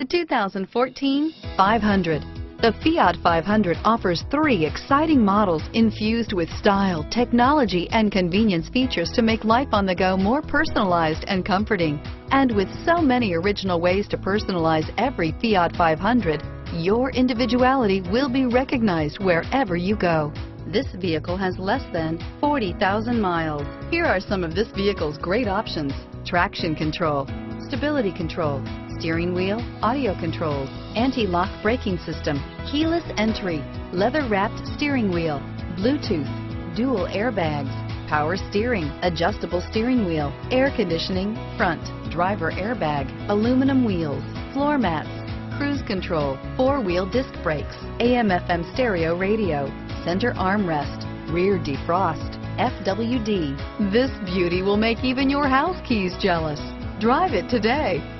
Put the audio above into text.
The 2014 500. The Fiat 500 offers three exciting models infused with style, technology, and convenience features to make life on the go more personalized and comforting. And with so many original ways to personalize every Fiat 500, your individuality will be recognized wherever you go. This vehicle has less than 40,000 miles. Here are some of this vehicle's great options: traction control, stability control, steering wheel audio controls, anti-lock braking system, keyless entry, leather-wrapped steering wheel, Bluetooth, dual airbags, power steering, adjustable steering wheel, air conditioning, front, driver airbag, aluminum wheels, floor mats, cruise control, four-wheel disc brakes, AM/FM stereo radio, center armrest, rear defrost, FWD. This beauty will make even your house keys jealous. Drive it today.